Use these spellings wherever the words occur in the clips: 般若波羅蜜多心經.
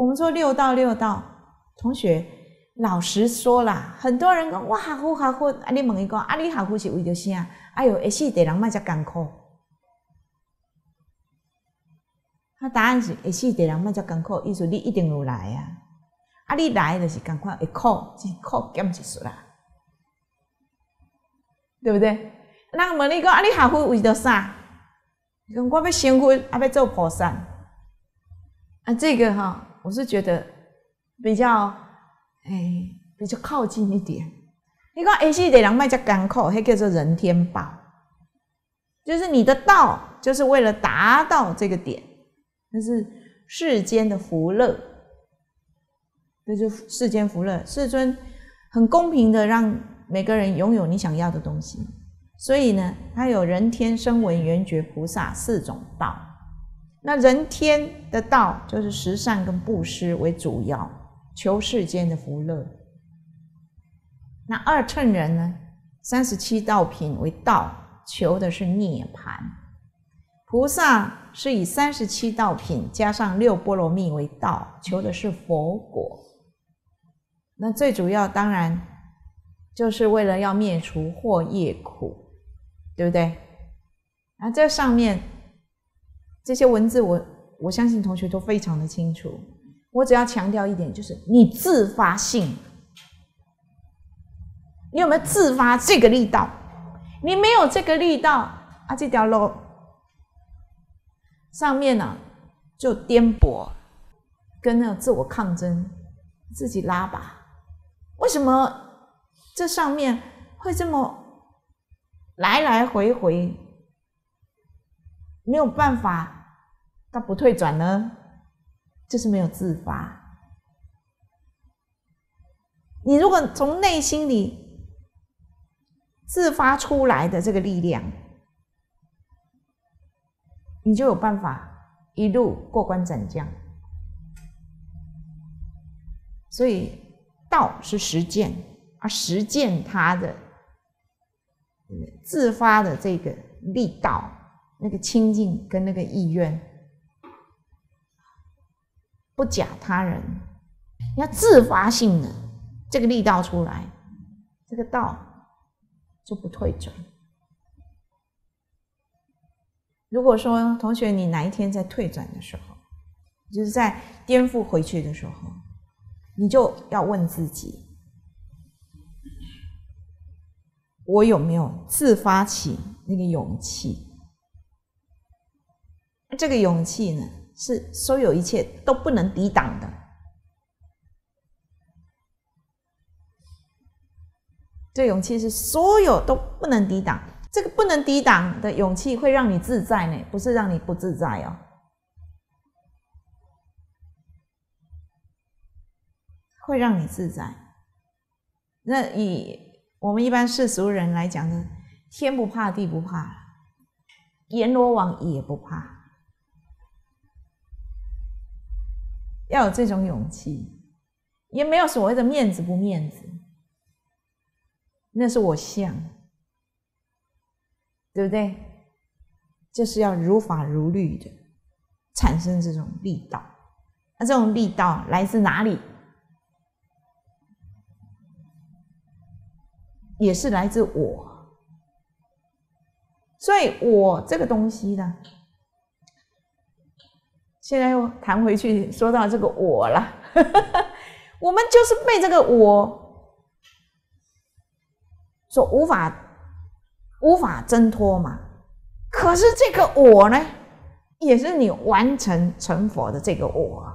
我们说六道六道，同学老实说啦，很多人讲我合乎合乎，啊你问伊讲啊你合乎是为着啥？哎呦，会死的人嘛才艰苦。啊，答案是会死的人嘛才艰苦，意思你一定有来啊，啊你来就是同款会苦，是苦减一丝啦，对不对？人问你讲啊你合乎为着啥？讲我要成佛，啊要做菩萨。 啊，这个哈，我是觉得比较比较靠近一点。你讲会死的人莫遮艰苦，迄叫做人天宝，就是你的道就是为了达到这个点，那是世间的福乐，那就是世间福乐。世尊很公平的让每个人拥有你想要的东西，所以呢，他有人天、声闻、缘觉、菩萨四种道。 那人天的道就是十善跟布施为主要，求世间的福乐。那二乘人呢，37道品为道，求的是涅槃。菩萨是以37道品加上6波罗蜜为道，求的是佛果。那最主要当然就是为了要灭除惑业苦，对不对？那这上面。 这些文字我相信同学都非常的清楚。我只要强调一点，就是你自发性，你有没有自发这个力道？你没有这个力道啊，这条路上面呢、啊、就颠簸，跟那种自我抗争，自己拉拔。为什么这上面会这么来来回回？ 没有办法，他不退转呢，就是没有自发。你如果从内心里自发出来的这个力量，你就有办法一路过关斩将。所以道是实践，而实践它的自发的这个力道。 那个清净跟那个意愿，不假他人，你要自发性的这个力道出来，这个道就不退转。如果说同学你哪一天在退转的时候，就是在颠覆回去的时候，你就要问自己：我有没有自发起那个勇气？ 这个勇气呢，是所有一切都不能抵挡的。这勇气是所有都不能抵挡。这个不能抵挡的勇气会让你自在呢，不是让你不自在哦。会让你自在。那以我们一般世俗人来讲呢，天不怕地不怕，阎罗王也不怕。 要有这种勇气，也没有所谓的面子不面子，那是我相，对不对？就是要如法如律的产生这种力道。那这种力道来自哪里？也是来自我。所以我这个东西呢。 现在又谈回去，说到这个我了，我们就是被这个我所无法挣脱嘛。可是这个我呢，也是你完成成佛的这个我，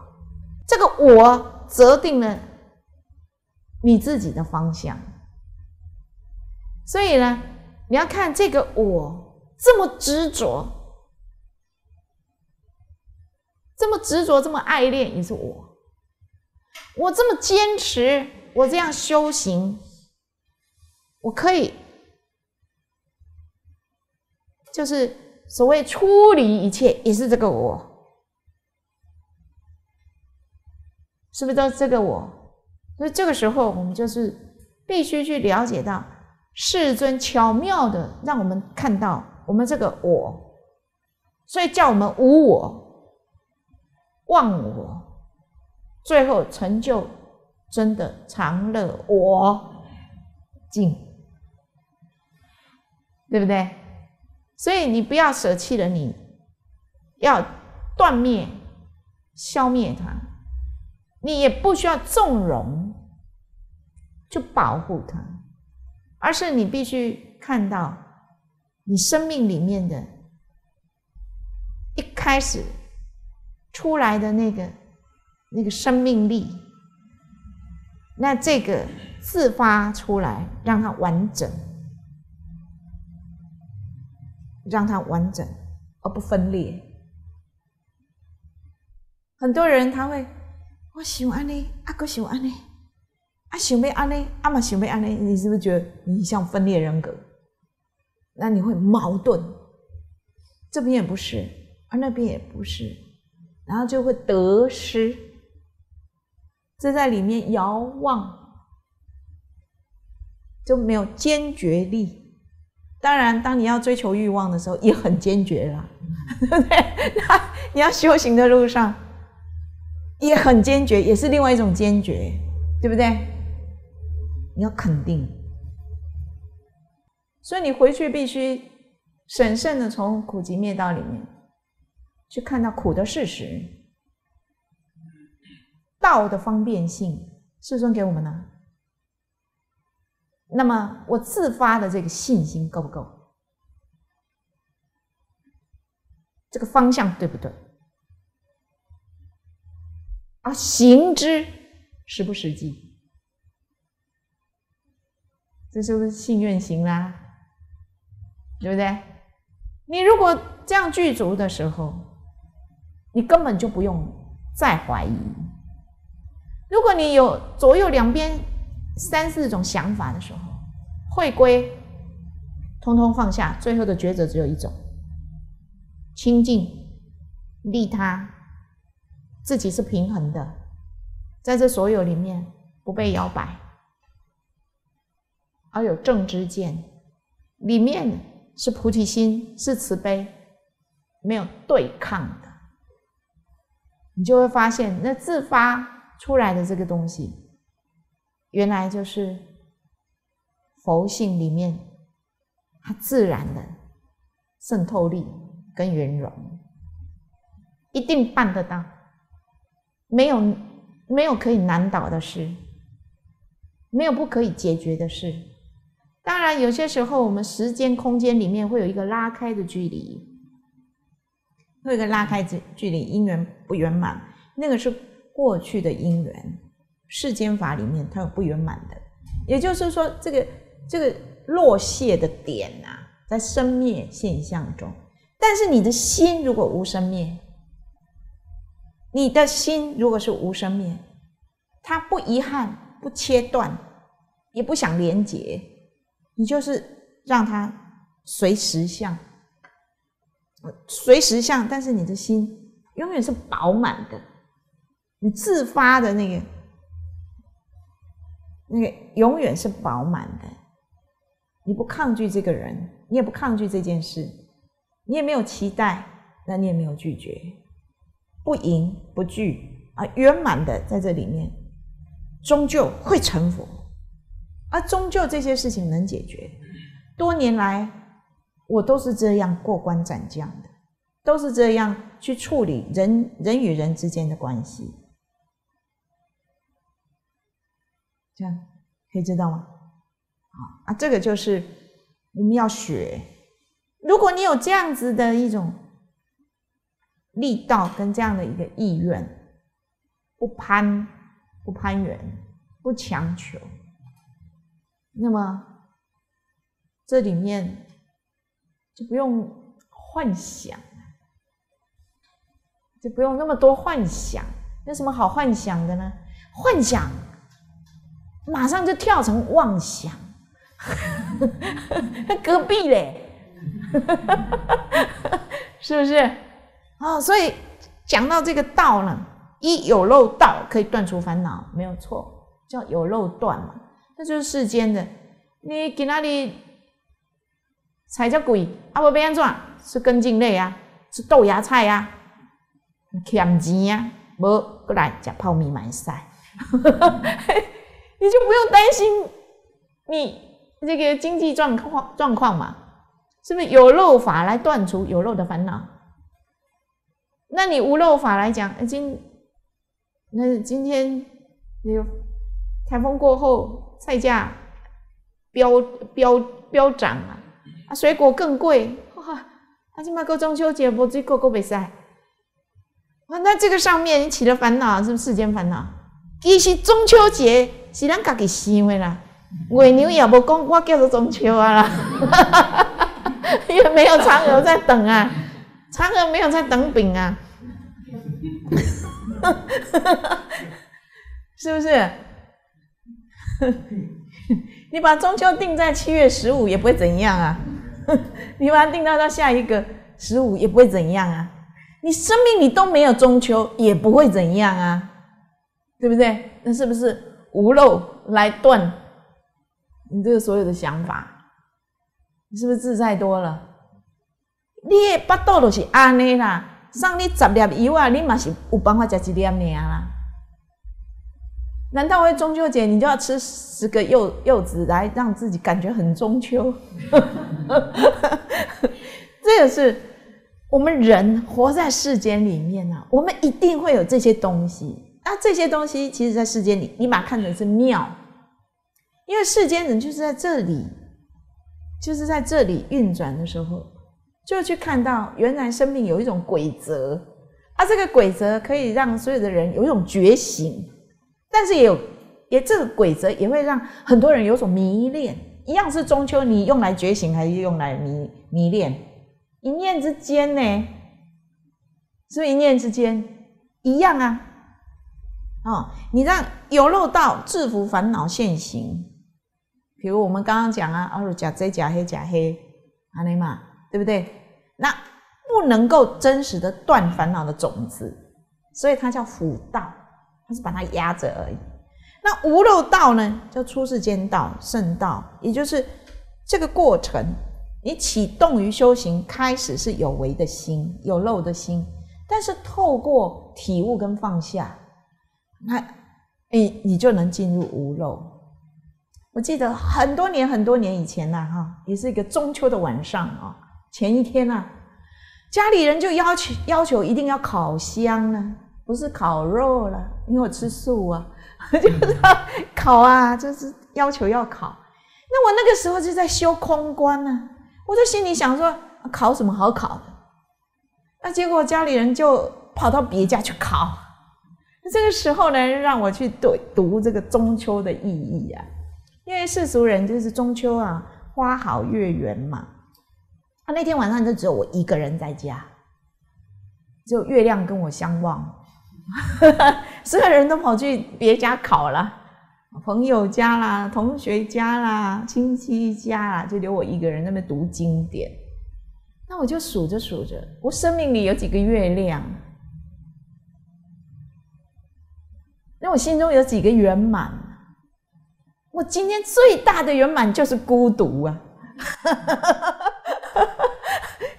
这个我择定了你自己的方向。所以呢，你要看这个我这么执着。 这么执着，这么爱恋，也是我。我这么坚持，我这样修行，我可以，就是所谓出离一切，也是这个我。是不是都这个我？所以这个时候，我们就是必须去了解到，世尊巧妙的让我们看到我们这个我，所以叫我们无我。 忘我，最后成就真的常乐我净，对不对？所以你不要舍弃了你，要断灭、消灭它，你也不需要纵容去保护它，而是你必须看到你生命里面的一开始出来的那个生命力，那这个自发出来，让它完整，让它完整而不分裂。很多人他会，我想安呢，啊，哥想安呢，啊，想要安呢，啊嘛想要安呢，你是不是觉得你像分裂人格？那你会矛盾，这边也不是，而那边也不是，然后就会得失，这在里面遥望，就没有坚决力。当然，当你要追求欲望的时候，也很坚决啦，对不对？那你要修行的路上，也很坚决，也是另外一种坚决，对不对？你要肯定，所以你回去必须审慎的从苦集灭道里面去看到苦的事实，道的方便性，世尊给我们呢。那么我自发的这个信心够不够？这个方向对不对？而行之实不实际？这是不是信愿行啦、啊？对不对？你如果这样具足的时候，你根本就不用再怀疑。如果你有左右两边3、4种想法的时候，会归通通放下，最后的抉择只有一种：清净利他，自己是平衡的，在这所有里面不被摇摆，而有正知见，里面是菩提心，是慈悲，没有对抗的，你就会发现那自发出来的这个东西，原来就是佛性里面它自然的渗透力跟圆融，一定办得到，没有可以难倒的事，没有不可以解决的事。当然有些时候我们时间空间里面会有一个拉开的距离，会有一个拉开的距离，因缘不圆满，那个是过去的因缘，世间法里面它有不圆满的，也就是说这个落谢的点啊，在生灭现象中，但是你的心如果无生灭，你的心如果是无生灭，它不遗憾，不切断，也不想连结，你就是让它随实相，随实相，但是你的心永远是饱满的，你自发的那个永远是饱满的，你不抗拒这个人，你也不抗拒这件事，你也没有期待，那你也没有拒绝，不迎不拒啊，圆满的在这里面，终究会成佛，而终究这些事情能解决。多年来，我都是这样过关斩将的，都是这样去处理人与人之间的关系。这样可以知道吗？啊，这个就是我们要学。如果你有这样子的一种力道跟这样的一个意愿，不攀援，不强求，那么这里面就不用幻想，就不用那么多幻想。有什么好幻想的呢？幻想马上就跳成妄想，隔壁嘞，是不是？啊、哦，所以讲到这个道呢，一有漏道可以断除烦恼，没有错，叫有漏断嘛。那就是世间的，你给那里踩着鬼啊，我被安怎？是根茎类啊，是豆芽菜啊，欠钱啊，无过来吃泡面蛮晒，你就不用担心你这个经济状况嘛，是不是有漏法来断除有漏的烦恼？那你无漏法来讲，今天那个台风过后，菜价飙涨啊，啊水果更贵。啊，现在过中秋节，无水果够袂使。啊，那这个上面你起了烦恼，是不是世间烦恼？其实中秋节是咱家己想的啦，月娘也无讲我叫做中秋啊啦，因为没有嫦娥在等啊，嫦娥没有在等饼啊，是不是？你把中秋定在7月15也不会怎样啊。你把它定到下一个15也不会怎样啊，你生命里都没有中秋也不会怎样啊，对不对？那是不是无漏来断你这个所有的想法？你是不是自在多了？你的巴肚就是安尼啦，送你10粒油啊，你嘛是有办法吃一粒尔啦。难道会中秋节你就要吃10个柚子来让自己感觉很中秋？这个是我们人活在世间里面啊，我们一定会有这些东西。那这些东西其实在世间里，你把它看成是妙，因为世间人就是在这里，就是在这里运转的时候，就去看到原来生命有一种规则啊，这个规则可以让所有的人有一种觉醒。但是也这个规则也会让很多人有种迷恋，一样是中秋，你用来觉醒还是用来迷恋？一念之间呢，是不是一念之间一样啊？哦，你让有漏到制服烦恼现行，比如我们刚刚讲啊，哦，假这假黑假黑，阿内嘛，对不对？那不能够真实的断烦恼的种子，所以它叫辅道。他是把它压着而已。那无漏道呢，叫出世间道、圣道，也就是这个过程，你启动于修行，开始是有为的心、有漏的心，但是透过体悟跟放下，那你就能进入无漏。我记得很多年以前啦，哈，也是一个中秋的晚上啊，前一天啊，家里人就要求一定要烤香啊。不是烤肉了，因为我吃素啊，就是烤啊，就是要求要烤。那我那个时候就在修空观呢，啊，我就心里想说，烤什么好烤的？那结果家里人就跑到别家去烤。这个时候呢，让我去读这个中秋的意义啊，因为世俗人就是中秋啊，花好月圆嘛。那天晚上就只有我一个人在家，只有月亮跟我相望。所有人都跑去别家烤了，朋友家啦、同学家啦、亲戚家啦，就留我一个人在那边读经典。那我就数着，我生命里有几个月亮，那我心中有几个圆满。我今天最大的圆满就是孤独啊，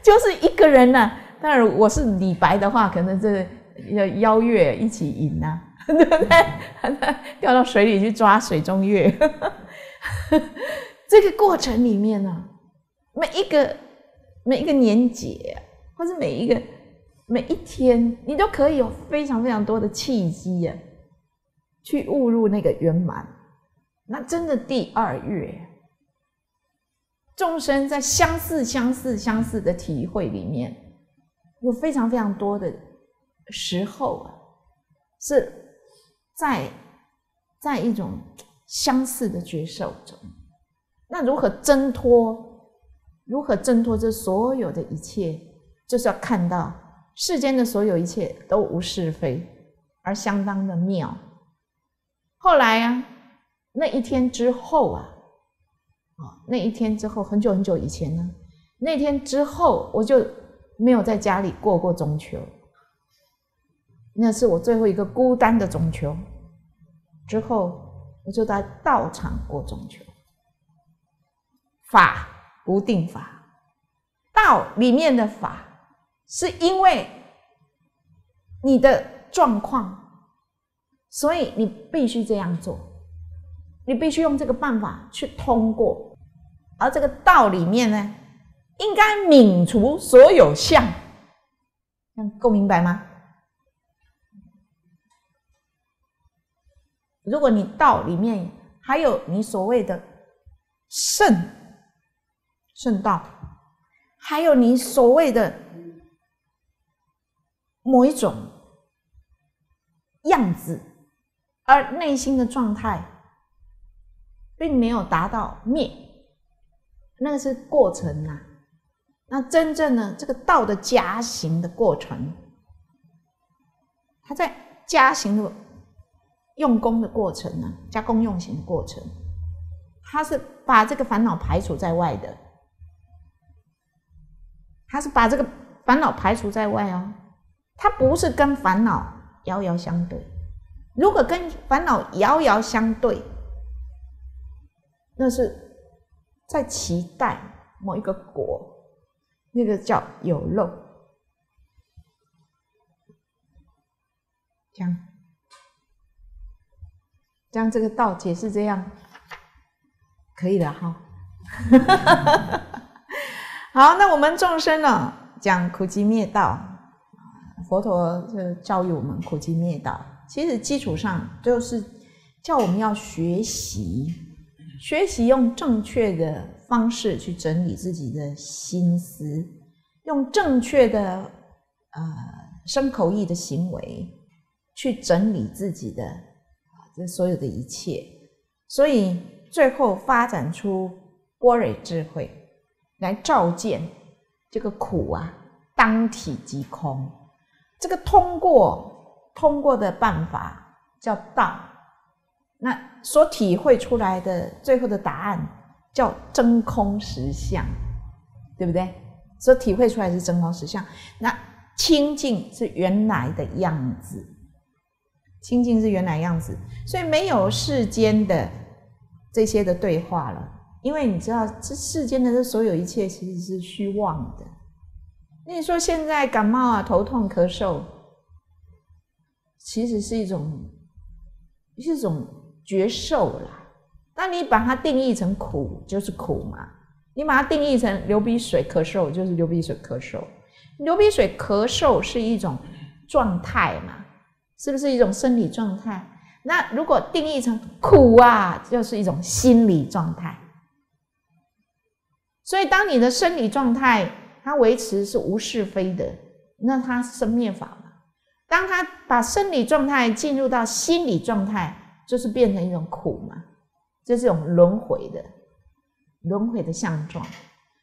就是一个人啊。当然，我是李白的话，可能这邀月一起饮啊，对不对？掉到水里去抓水中月。这个过程里面呢，啊，每一个年节，或是每一天，你都可以有非常非常多的契机啊，去误入那个圆满。那真的第2月，众生在相似的体会里面，有非常非常多的时候啊，是在一种相似的觉受中。那如何挣脱这所有的一切，就是要看到世间的所有一切都无是非，而相当的妙。后来啊，那一天之后，很久以前呢，那天之后我就没有在家里过中秋，那是我最后一个孤单的中秋。之后我就在道场过中秋。法不定法，道里面的法，是因为你的状况，所以你必须这样做，你必须用这个办法去通过。而这个道里面呢，应该泯除所有相，这样够明白吗？如果你道里面还有你所谓的圣道，还有你所谓的某一种样子，而内心的状态并没有达到灭，那个是过程啊。那真正呢，这个道的加行的过程，它在加行的用功的过程呢，加功用行的过程，它是把这个烦恼排除在外的，它是把这个烦恼排除在外哦，它不是跟烦恼遥遥相对。如果跟烦恼遥遥相对，那是在期待某一个果，那个叫有漏，这样。像这个道解释这样，可以了哈。好，那我们众生呢、讲苦集灭道，佛陀就教育我们苦集灭道。其实基础上就是叫我们要学习，学习用正确的方式去整理自己的心思，用正确的身口意的行为去整理自己的。这所有的一切，所以最后发展出般若智慧，来照见这个苦啊，当体即空。这个通过的办法叫道，那所体会出来的最后的答案叫真空实相，对不对？所体会出来是真空实相，那清净是原来的样子。清净是原来样子，所以没有世间的这些的对话了，因为你知道这世间的这所有一切其实是虚妄的。那你说现在感冒啊、头痛、咳嗽，其实是一种觉受啦。那你把它定义成苦就是苦嘛，你把它定义成流鼻水咳嗽就是流鼻水咳嗽，流鼻水咳嗽是一种状态嘛。是不是一种生理状态？那如果定义成苦啊，就是一种心理状态。所以，当你的生理状态它维持是无是非的，那它生灭法嘛。当它把生理状态进入到心理状态，就是变成一种苦嘛，这是一种轮回的相状。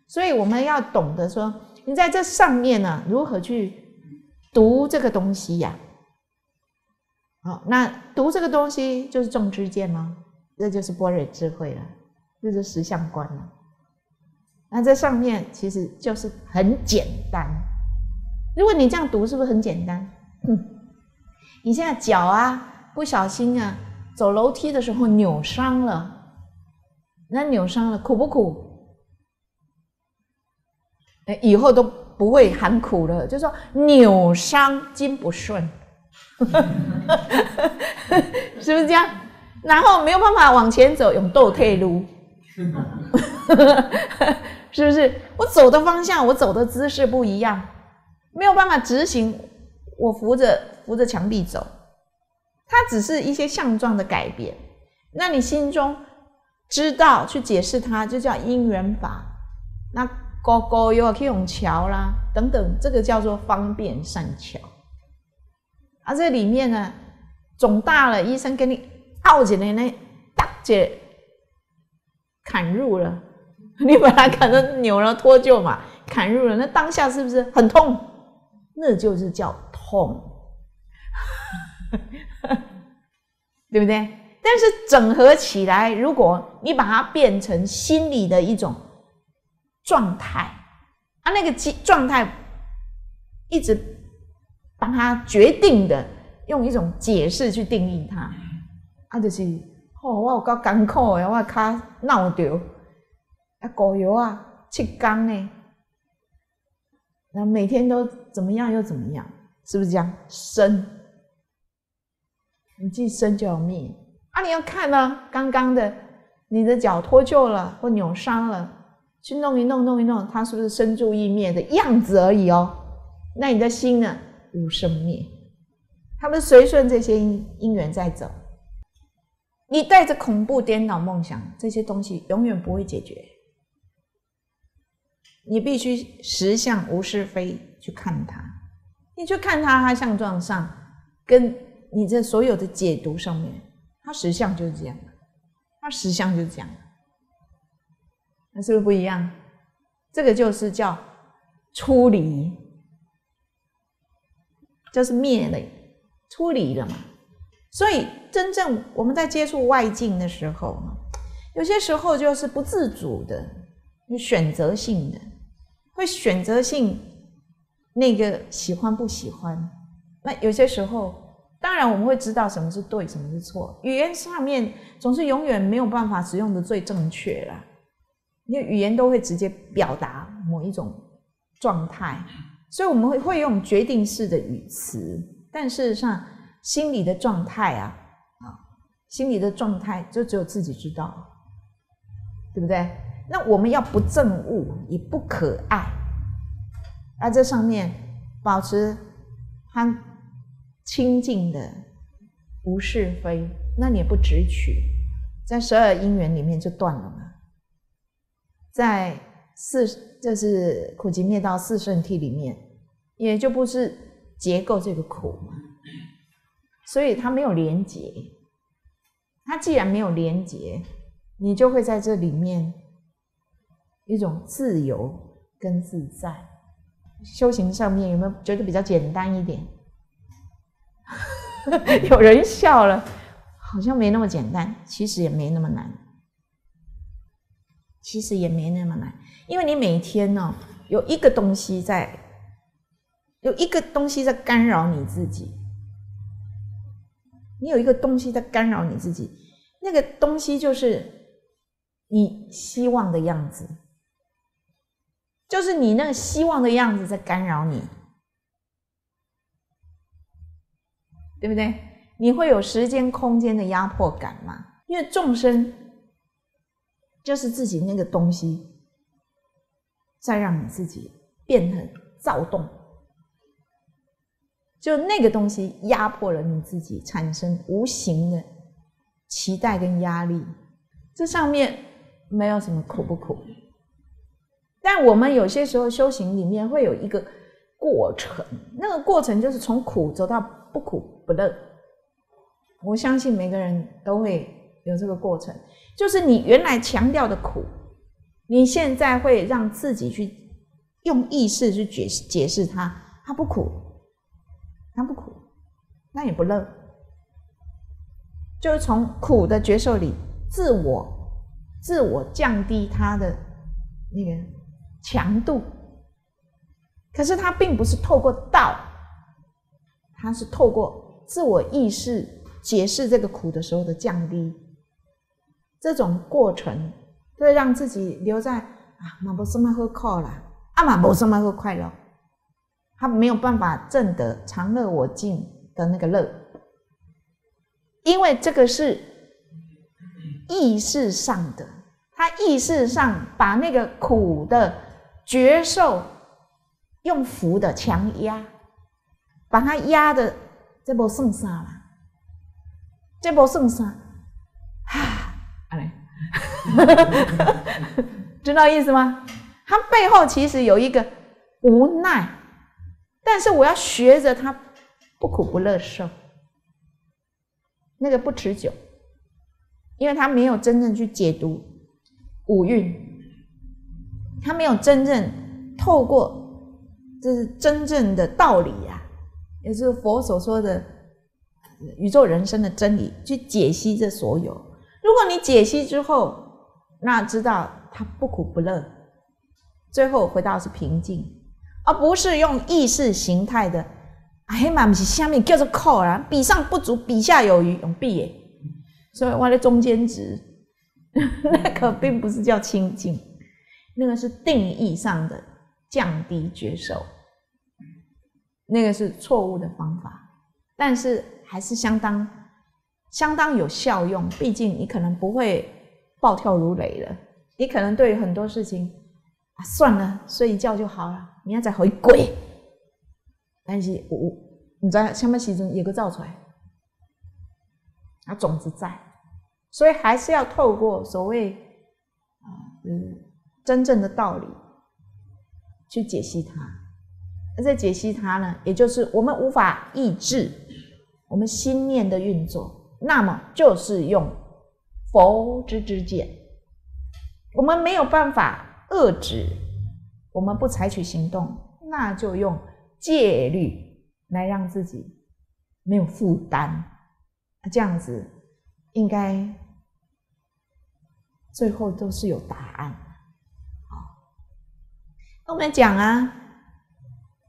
所以，我们要懂得说，你在这上面呢、如何去读这个东西呀、好，那读这个东西就是正知见了，这就是般若智慧了，这就是实相观了。那这上面其实就是很简单。如果你这样读，是不是很简单？你现在脚啊不小心啊走楼梯的时候扭伤了，那扭伤了苦不苦？以后都不会喊苦了，就说扭伤筋不顺。是不是这样？然后没有办法往前走，用倒退路，是不是？我走的方向，我走的姿势不一样，没有办法执行。我扶着墙壁走，它只是一些相状的改变。那你心中知道去解释它，就叫因缘法。那高高又可以用桥啦，等等，这个叫做方便善巧。啊，这里面呢，肿大了，医生给你拗起来呢，打起砍入了，你把它砍成扭了脱臼嘛，砍入了，那当下是不是很痛？那就是叫痛，对不对？但是整合起来，如果你把它变成心理的一种状态，啊，那个状态一直。把它决定的用一种解释去定义它，啊，就是哦，我有够艰苦的，我脚闹着，啊，膏药啊，7天呢，那每天都怎么样又怎么样，是不是这样？生你既生就有灭啊！你要看啊，刚刚的你的脚脱臼了或扭伤了，去弄一弄，弄一弄，它是不是生住异灭的样子而已哦？那你的心呢？无生灭，他们随顺这些因缘在走。你带着恐怖、颠倒、梦想这些东西，永远不会解决。你必须实相无是非去看它，你去看它，它相状上跟你这所有的解读上面，它实相就是这样的，它实相就是这样的，那是不是不一样？这个就是叫出离，就是灭了，出离了嘛。所以真正我们在接触外境的时候，有些时候就是不自主的，有选择性的，会选择性那个喜欢不喜欢。那有些时候，当然我们会知道什么是对，什么是错。语言上面总是永远没有办法使用的最正确啦，因为语言都会直接表达某一种状态，所以我们会用决定式的语词，但事实上心理的状态心理的状态就只有自己知道，对不对？那我们要不憎恶，也不可爱，而这上面保持它清净的无是非，那你也不执取，在12因缘里面就断了嘛。在就是苦集灭道四圣谛里面，也就不是结构这个苦嘛，所以它没有连结。它既然没有连结，你就会在这里面一种自由跟自在。修行上面有没有觉得比较简单一点？有人笑了，好像没那么简单，其实也没那么难，其实也没那么难，因为你每天呢，有一个东西在干扰你自己，你有一个东西在干扰你自己，那个东西就是你希望的样子，就是你那个希望的样子在干扰你，对不对？你会有时间空间的压迫感嘛？因为众生就是自己那个东西在让你自己变得躁动，就那个东西压迫了你自己，产生无形的期待跟压力。这上面没有什么苦不苦，但我们有些时候修行里面会有一个过程，那个过程就是从苦走到不苦不乐。我相信每个人都会有这个过程，就是你原来强调的苦，你现在会让自己去用意识去解释它，它不苦，它不苦，那也不乐，就是从苦的觉受里自我降低它的那个强度。可是它并不是透过道，它是透过自我意识解释这个苦的时候的降低，这种过程会让自己留在也没什么好苦啦，也没什么好快乐，他没有办法证得常乐我净的那个乐，因为这个是意识上的，他意识上把那个苦的觉受用福的强压，把它压的这没算啥啦，这没算啥知道意思吗？它背后其实有一个无奈，但是我要学着它不苦不乐受，那个不持久，因为它没有真正去解读五蕴，它没有真正透过这是真正的道理啊，也就是佛所说的宇宙人生的真理去解析这所有。如果你解析之后，那知道它不苦不乐，最后回到是平静，而不是用意识形态的哎嘛，不是什么叫做苦啦，比上不足，比下有余，用比耶。所以我在中间值那个并不是叫清净，那个是定义上的降低觉受，那个是错误的方法，但是还是相当相当有效用。毕竟你可能不会暴跳如雷了，你可能对很多事情啊算了，睡一觉就好了，明天再回归。但是有，你知道什么时阵又个造出来，啊种子在，所以还是要透过所谓真正的道理去解析它。而在解析它呢，也就是我们无法抑制我们心念的运作，那么就是用佛之见。我们没有办法遏制，我们不采取行动，那就用戒律来让自己没有负担，这样子应该最后都是有答案。那我们讲啊，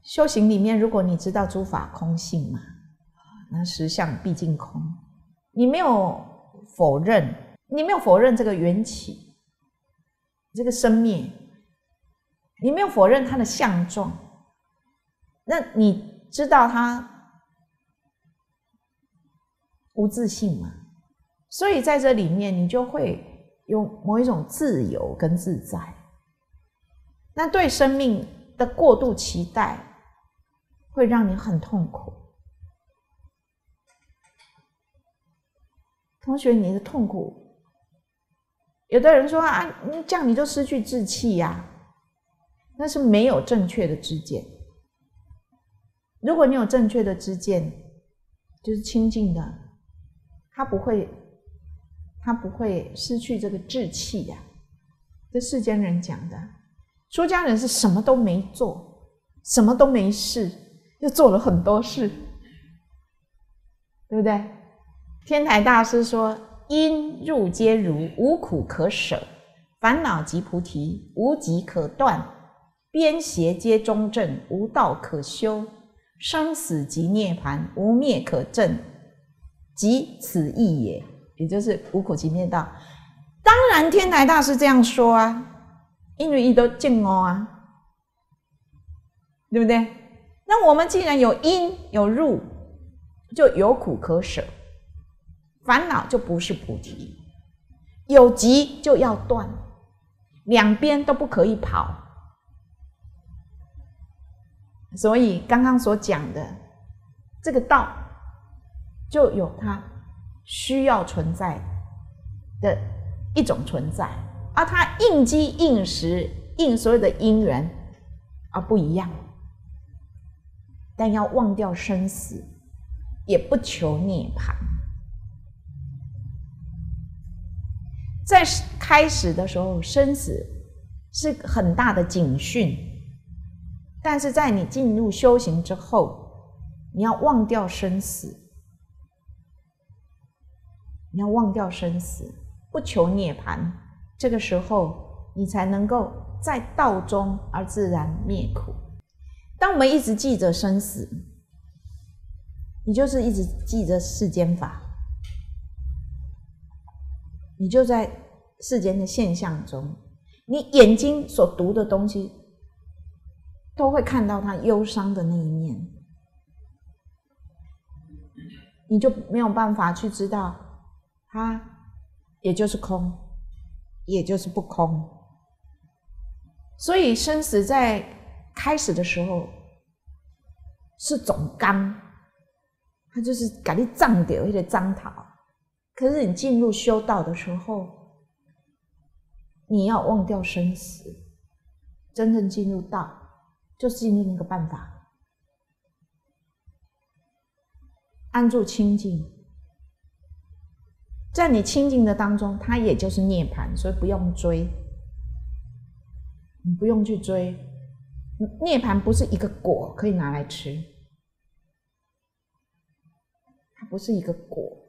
修行里面，如果你知道诸法空性嘛，那实相毕竟空，你没有否认，你没有否认这个缘起，这个生灭，你没有否认它的相状，那你知道它无自性嘛？所以在这里面，你就会有某一种自由跟自在。那对生命的过度期待，会让你很痛苦。同学，你的痛苦，有的人说啊，这样你就失去志气呀，那是没有正确的知见。如果你有正确的知见，就是清净的，他不会失去这个志气呀。这世间人讲的，出家人是什么都没做，什么都没事，又做了很多事，对不对？天台大师说：“因入皆如，无苦可舍；烦恼即菩提，无集可断；边邪皆中正，无道可修。”生死即涅槃，无灭可证，即此意也。也就是无苦集灭道。当然，天台大师这样说啊，因为他都证悟啊，对不对？那我们既然有因有入，就有苦可舍，烦恼就不是菩提，有集就要断，两边都不可以跑。所以刚刚所讲的这个道，就有它需要存在的一种存在，而它应机应时应所有的因缘而不一样。但要忘掉生死，也不求涅槃。在开始的时候，生死是很大的警讯。但是在你进入修行之后，你要忘掉生死，你要忘掉生死，不求涅槃。这个时候，你才能够在道中而自然灭苦。当我们一直记着生死，你就是一直记着世间法，你就在世间的现象中，你眼睛所读的东西，都会看到他忧伤的那一面，你就没有办法去知道他也就是空，也就是不空。所以生死在开始的时候是总纲，他就是把你藏掉，那个藏头。可是你进入修道的时候，你要忘掉生死，真正进入道，就是进入那个办法，安住清净，在你清净的当中，它也就是涅槃，所以不用追，你不用去追。涅槃不是一个果可以拿来吃，它不是一个果。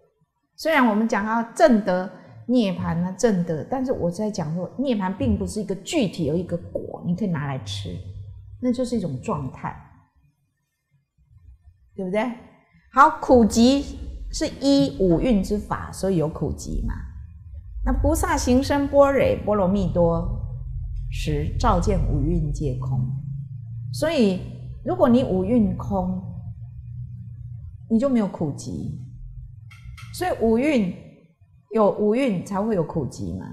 虽然我们讲到证得涅槃啊，证得，但是我在讲说，涅槃并不是一个具体有一个果你可以拿来吃。那就是一种状态，对不对？好，苦集是依五蕴之法，所以有苦集嘛。那菩萨行深般若波罗蜜多时，照见五蕴皆空。所以，如果你五蕴空，你就没有苦集，所以五蕴有五蕴才会有苦集嘛。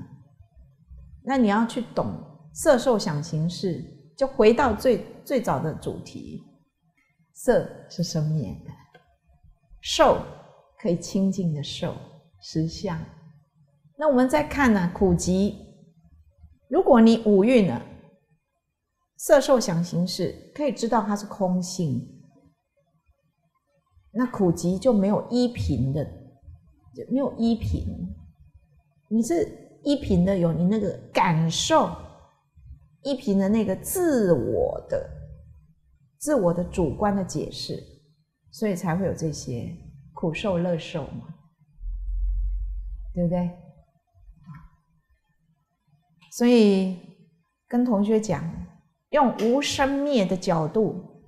那你要去懂色受想行识，就回到最早的主题。色是生灭的，受可以清净的受实相。那我们再看呢、苦集，如果你五蕴了，色受想行识可以知道它是空性。那苦集就没有依凭的，就没有依凭。你是依凭的，有你那个感受，依凭的那个自我的主观的解释，所以才会有这些苦受、乐受嘛，对不对？所以跟同学讲，用无生灭的角度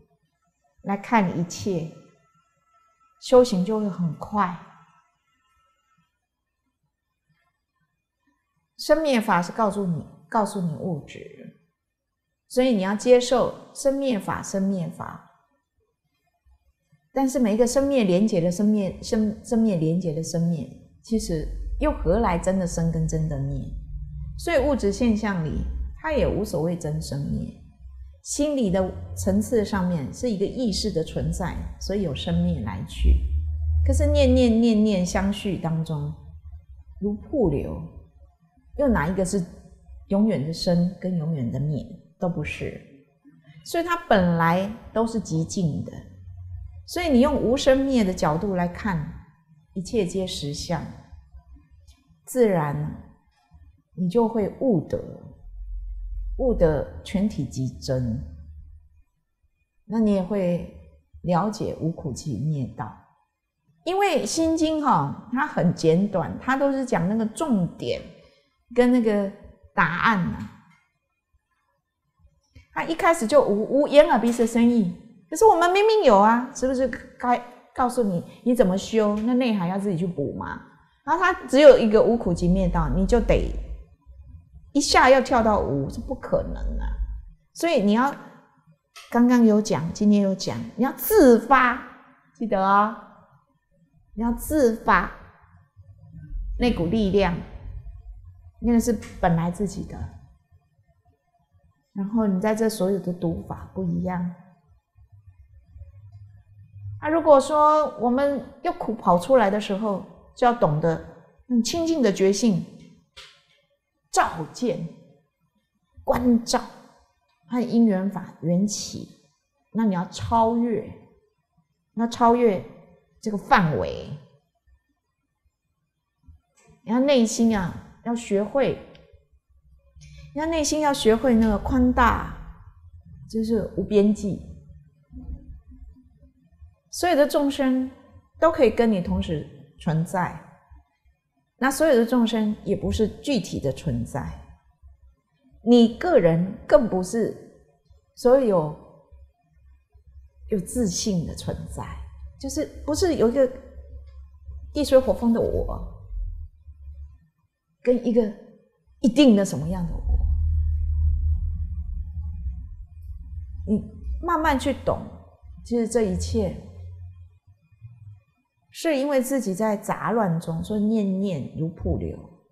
来看一切。修行就会很快。生灭法是告诉你物质，所以你要接受生灭法。但是每一个生灭连结的生灭，其实又何来真的生跟真的灭？所以物质现象里，它也无所谓真生灭。心理的层次上面是一个意识的存在，所以有生灭来去。可是念念相续当中，如瀑流，又哪一个是永远的生跟永远的灭？都不是，所以它本来都是极尽的。所以你用无生灭的角度来看，一切皆实相，自然你就会悟得全体即真，那你也会了解无苦集灭道。因为《心经》哈，它很简短，它都是讲那个重点跟那个答案啊。它一开始就无眼耳鼻舌身意，可是我们明明有啊，是不是？该告诉你你怎么修，那内涵要自己去补嘛。然后它只有一个无苦集灭道，你就得。一下要跳到无是不可能的、所以你要刚刚有讲，今天有讲，你要自发，记得哦，你要自发那股力量，那个是本来自己的。然后你在这所有的读法不一样。如果说我们要苦跑出来的时候，就要懂得很清净的觉性。照见、关照和因缘法缘起，那你要超越，这个范围，你要内心啊，要学会，你要内心要学会那个宽大，就是无边际，所有的众生都可以跟你同时存在。那所有的众生也不是具体的存在，你个人更不是所有自信的存在，就是不是有一个地水火风的我，跟一个一定的什么样的我。你慢慢去懂，其实这一切。是因为自己在杂乱中，所以念念如瀑流。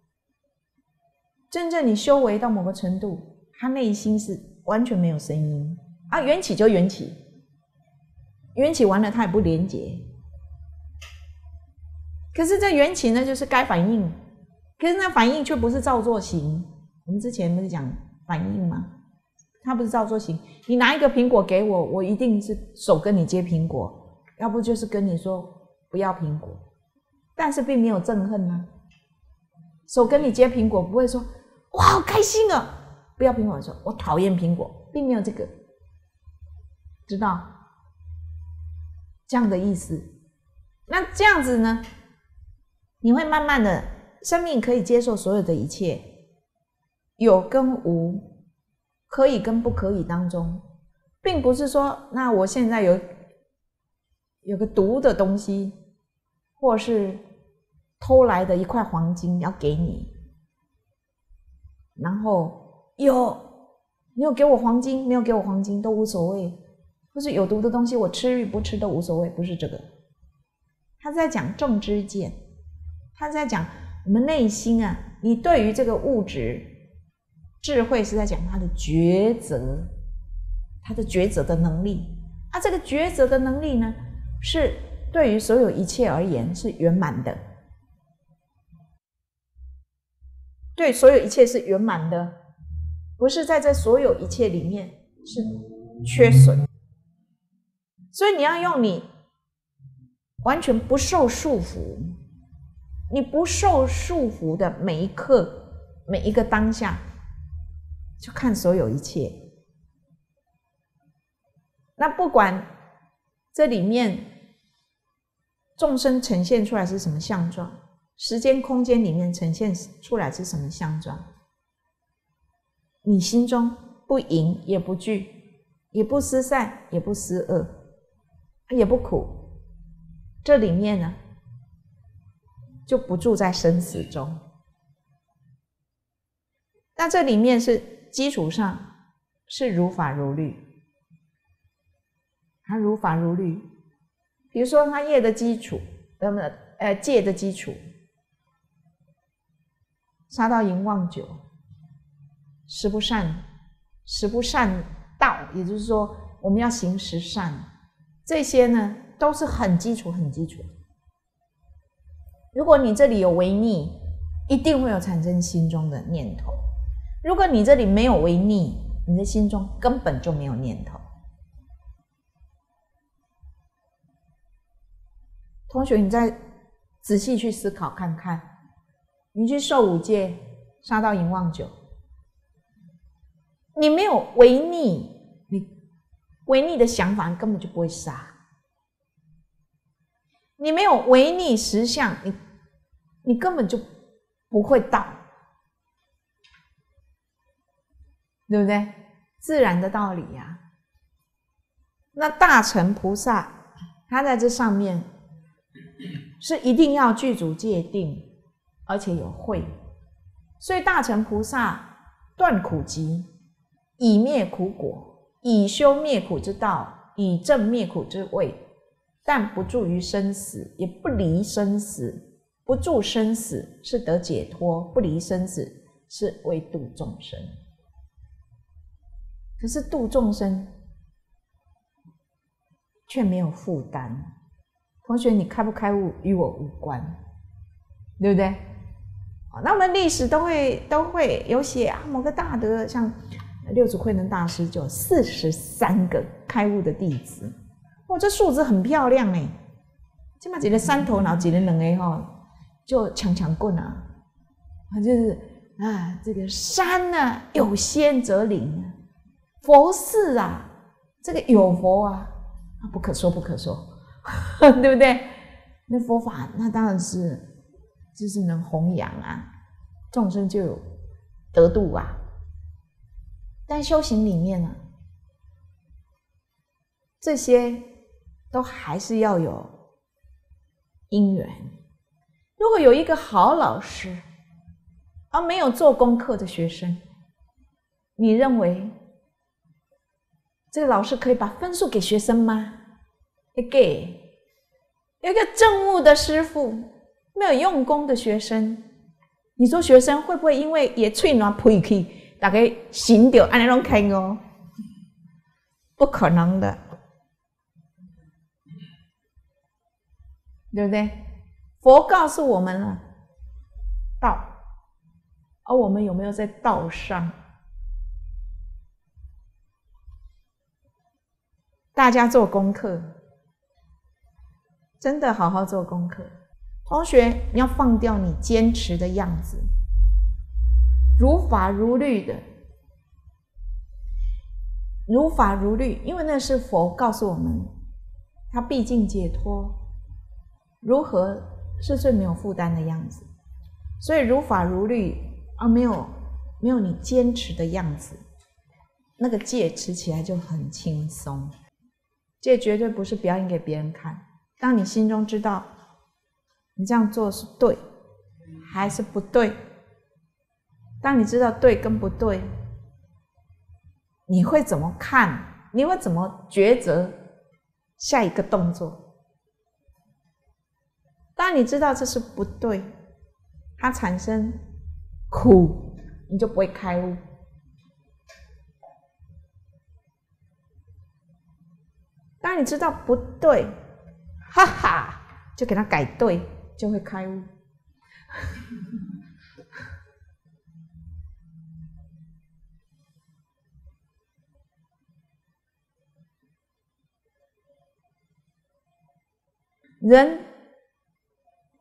真正你修为到某个程度，他内心是完全没有声音啊，缘起就缘起，缘起完了他也不连结。可是这缘起呢，就是该反应，可是那反应却不是照做行。我们之前不是讲反应吗？它不是照做行。你拿一个苹果给我，我一定是手跟你接苹果，要不就是跟你说。不要苹果，但是并没有憎恨啊。手跟你接苹果，不会说哇好开心啊、不要苹果，说我讨厌苹果，并没有这个，知道这样的意思。那这样子呢，你会慢慢的，生命可以接受所有的一切，有跟无，可以跟不可以当中，并不是说那我现在有个毒的东西，或是偷来的一块黄金要给你，然后你有给我黄金，没有给我黄金都无所谓，或是有毒的东西我吃与不吃都无所谓，不是这个。他在讲正知见，他是在讲我们内心啊，你对于这个物质智慧是在讲他的抉择，他的抉择的能力。啊，这个抉择的能力呢，是对于所有一切而言是圆满的，对所有一切是圆满的，不是在这所有一切里面是缺损。 所以你要用你完全不受束缚，你不受束缚的每一刻、每一个当下，就看所有一切。那不管这里面众生呈现出来是什么相状，时间空间里面呈现出来是什么相状，你心中不迎也不惧，也不思善也不思恶。 也不苦，这里面呢就不住在生死中。那这里面是基础上是如法如律，它如法如律。比如说它业的基础，戒的基础，杀盗淫妄酒，十不善道，也就是说我们要行十善。 这些呢都是很基础、很基础。如果你这里有违逆，一定会有产生心中的念头；如果你这里没有违逆，你的心中根本就没有念头。同学，你再仔细去思考看看，你去受五戒、杀盗淫妄酒，你没有违逆，你。 违逆的想法，你根本就不会杀。你没有违逆实相，你根本就不会到，对不对？自然的道理呀、啊。那大乘菩萨，他在这上面是一定要具足戒定，而且有慧，所以大乘菩萨断苦集，以灭苦果。 以修灭苦之道，以正灭苦之位，但不住于生死，也不离生死。不住生死是得解脱，不离生死是为度众生。可是度众生却没有负担。同学，你开不开悟与我无关，对不对？那我们历史都会有写啊，某个大德像。 六祖慧能大师就有43个开悟的弟子，哇，这数字很漂亮哎！起码几个三头脑，几个能哎哈，就强棍啊，就是啊，这个山呢、啊、有仙则灵啊，佛寺啊，这个有佛啊，不可说不可说，对不对？那佛法那当然是就是能弘扬啊，众生就有得度啊。 但修行里面呢、啊，这些都还是要有因缘。如果有一个好老师，而没有做功课的学生，你认为这个老师可以把分数给学生吗？也给。有一个正悟的师父，没有用功的学生，你说学生会不会因为也脆软脾气？ 大家行到安尼拢开哦，不可能的，对不对？佛告诉我们了道，而我们有没有在道上？大家做功课，真的好好做功课。同学，你要放掉你坚持的样子。 如法如律的，如法如律，因为那是佛告诉我们，他毕竟解脱，如何是最没有负担的样子。所以如法如律而没有你坚持的样子，那个戒持起来就很轻松。戒绝对不是表演给别人看，当你心中知道你这样做是对还是不对。 当你知道对跟不对，你会怎么看？你会怎么抉择下一个动作？当你知道这是不对，它产生苦，你就不会开悟。当你知道不对，哈哈，就给它改对，就会开悟。人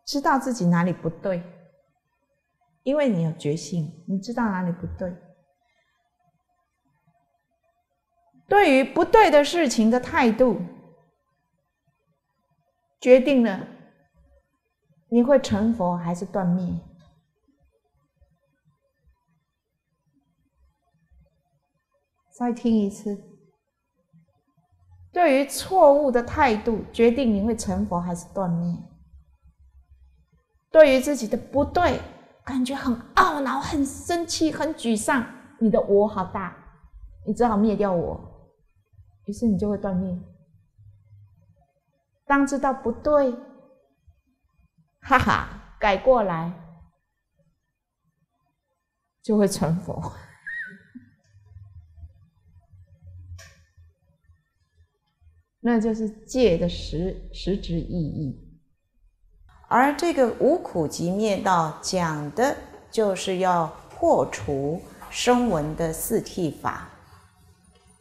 知道自己哪里不对，因为你有觉性，你知道哪里不对。对于不对的事情的态度，决定了你会成佛还是断灭。再听一次。对于错误的态度，决定你会成佛还是断灭。对于自己的不对，感觉很懊恼、很生气、很沮丧，你的我好大，你只好灭掉我，于是你就会断灭。当知道不对，哈哈，改过来，就会成佛。那就是戒的实质意义，而这个无苦集灭道讲的就是要破除声闻的四谛法。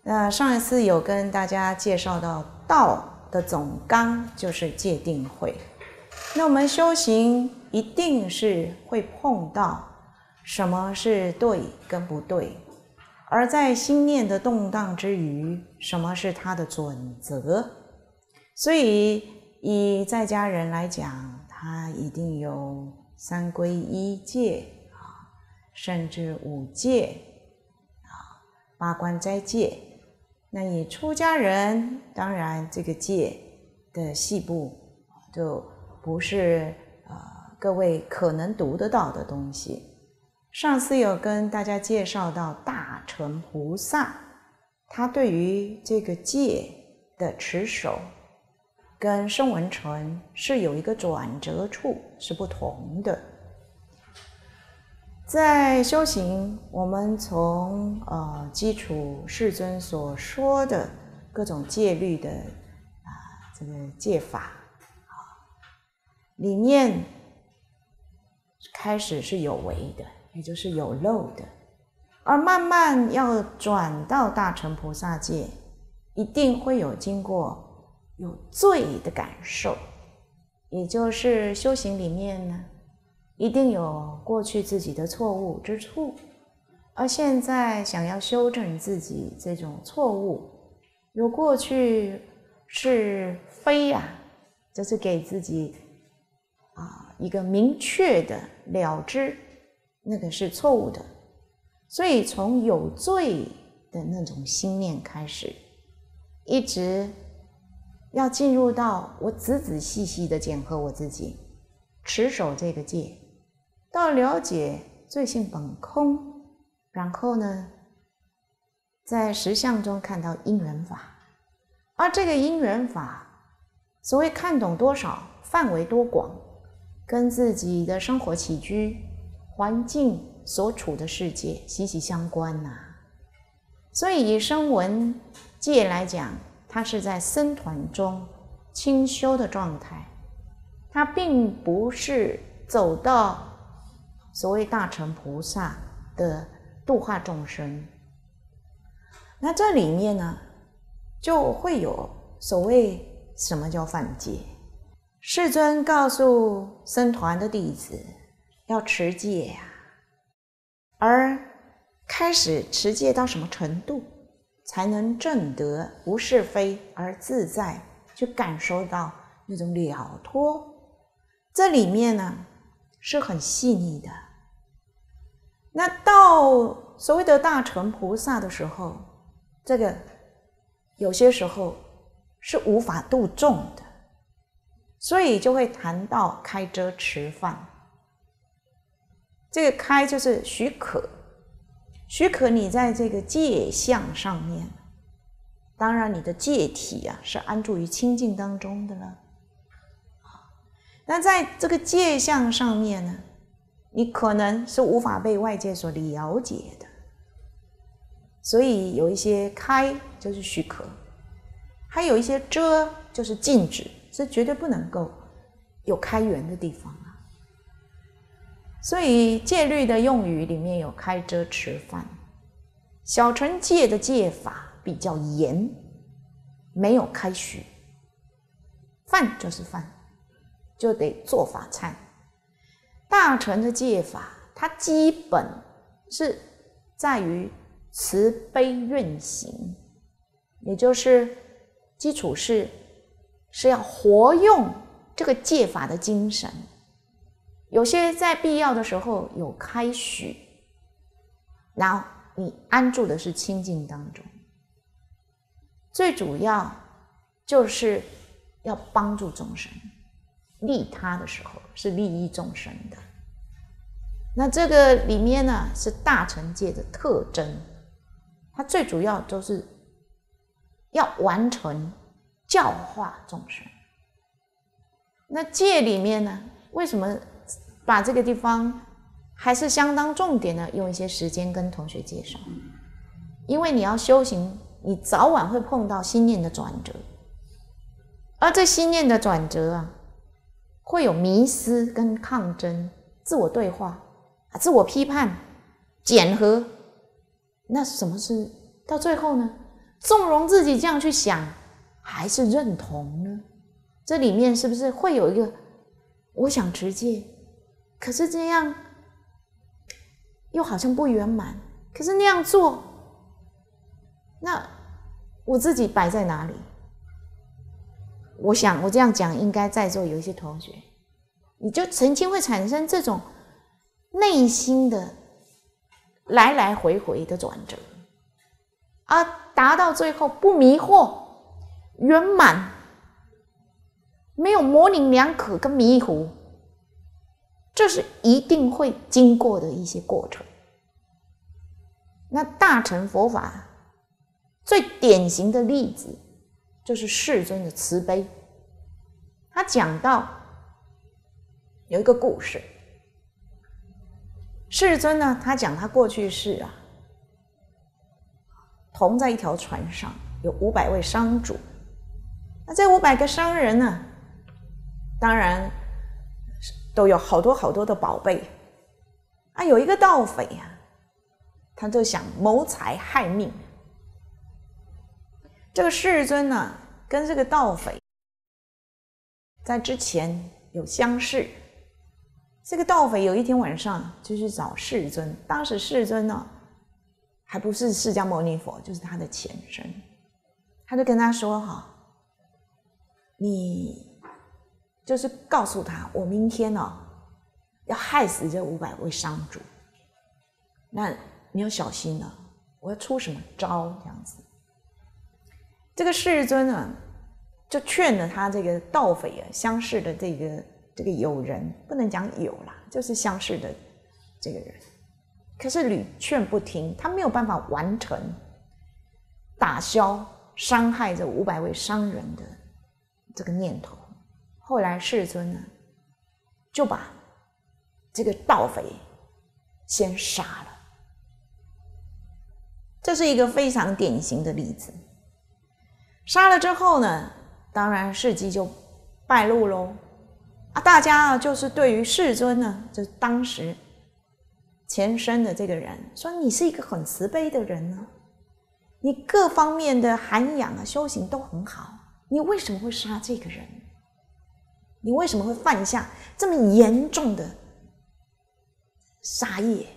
那上一次有跟大家介绍到道的总纲就是戒定慧，那我们修行一定是会碰到什么是对跟不对。而在心念的动荡之余，什么是它的准则？所以以在家人来讲，他一定有三皈依戒，甚至五戒，八关斋戒。那以出家人，当然这个戒的细部就不是各位可能读得到的东西。上次有跟大家介绍到大乘菩萨，他对于这个戒的持守跟声闻乘是有一个转折处，是不同的。在修行，我们从基础世尊所说的各种戒律的这个戒法里面开始是有为的，也就是有漏的，而慢慢要转到大乘菩萨界，一定会有经过有罪的感受，也就是修行里面呢，一定有过去自己的错误之处，而现在想要修正自己这种错误，有过去是非啊，就是给自己一个明确的了知。那个是错误的，所以从有罪的那种心念开始，一直要进入到我仔仔细细的检核我自己，持守这个戒，到了解罪性本空，然后呢，在实相中看到因缘法，而这个因缘法，所谓看懂多少，范围多广，跟自己的生活起居环境所处的世界息息相关呐。所以以声闻戒来讲，它是在僧团中清修的状态，它并不是走到所谓大乘菩萨的度化众生。那这里面呢，就会有所谓什么叫犯戒。世尊告诉僧团的弟子要持戒呀，而开始持戒到什么程度，才能证得无是非而自在，去感受到那种了脱。这里面呢是很细腻的。那到所谓的大乘菩萨的时候，这个有些时候是无法度众的，所以就会谈到开遮持犯。这个开就是许可，许可你在这个戒相上面，当然你的戒体啊是安住于清净当中的了。那在这个戒相上面呢，你可能是无法被外界所了解的。所以有一些开就是许可，还有一些遮就是禁止，是绝对不能够有开源的地方啊。所以戒律的用语里面有开遮持犯，小乘戒的戒法比较严，没有开许，犯就是犯，就得做法忏。大乘的戒法，它基本是在于慈悲愿行，也就是基础是要活用这个戒法的精神。有些在必要的时候有开许，然后你安住的是清净当中，最主要就是要帮助众生。利他的时候是利益众生的，那这个里面呢是大乘戒的特征，它最主要就是要完成教化众生。那戒里面呢，为什么把这个地方还是相当重点的用一些时间跟同学介绍？因为你要修行，你早晚会碰到心念的转折，而这心念的转折啊，会有迷思跟抗争、自我对话、自我批判、检核。那什么是到最后呢？纵容自己这样去想，还是认同呢？这里面是不是会有一个我想持戒，可是这样又好像不圆满，可是那样做，那我自己摆在哪里？我想我这样讲，应该在座有一些同学，你就曾经会产生这种内心的来来回回的转折，而达到最后不迷惑、圆满，没有模棱两可跟迷糊，这是一定会经过的一些过程。那大乘佛法最典型的例子就是世尊的慈悲。他讲到有一个故事，世尊呢，他讲他过去世啊，同在一条船上，有500位商主。那这500个商人呢，当然都有好多好多的宝贝啊。有一个盗匪啊，他就想谋财害命。这个世尊呢，跟这个盗匪在之前有相识。这个盗匪有一天晚上就去找世尊，当时世尊呢还不是释迦牟尼佛，就是他的前身。他就跟他说：“哈，你就是告诉他，我明天哦要害死这500位商主，那你要小心了，我要出什么招这样子。”这个世尊呢，就劝了他这个盗匪啊，相识的这个友人，不能讲友啦，就是相识的这个人。可是屡劝不听，他没有办法完成打消伤害这500位商人的这个念头。后来世尊呢，就把这个盗匪先杀了。这是一个非常典型的例子。杀了之后呢，当然事迹就败露喽啊！大家就是对于世尊呢，就是当时前身的这个人，说你是一个很慈悲的人呢，你各方面的涵养啊、修行都很好，你为什么会杀这个人？你为什么会犯下这么严重的杀业？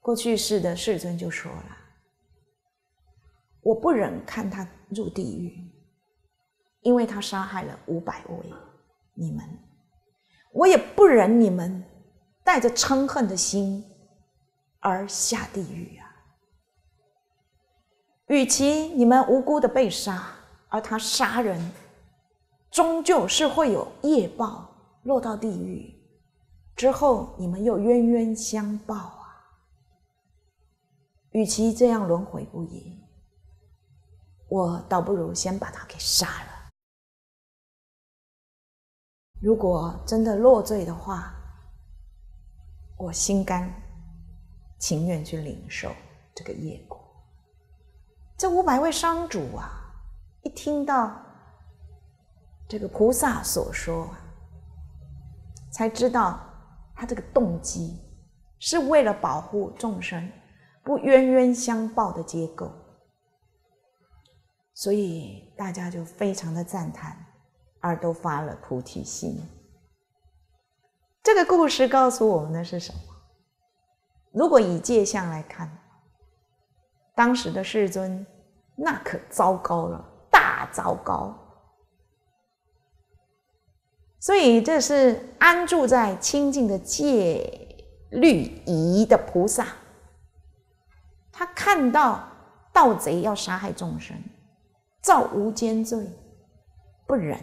过去世的世尊就说了。我不忍看他入地狱，因为他杀害了500位你们。我也不忍你们带着嗔恨的心而下地狱啊！与其你们无辜的被杀，而他杀人，终究是会有业报落到地狱，之后你们又冤冤相报啊！与其这样轮回不已，我倒不如先把他给杀了。如果真的落罪的话，我心甘情愿去领受这个业果。这500位商主啊，一听到这个菩萨所说，才知道他这个动机是为了保护众生不冤冤相报的结构，所以大家就非常的赞叹，而都发了菩提心。这个故事告诉我们的是什么？如果以戒相来看，当时的世尊那可糟糕了，大糟糕。所以这是安住在清净的戒律仪的菩萨，他看到盗贼要杀害众生，造无间罪，不忍。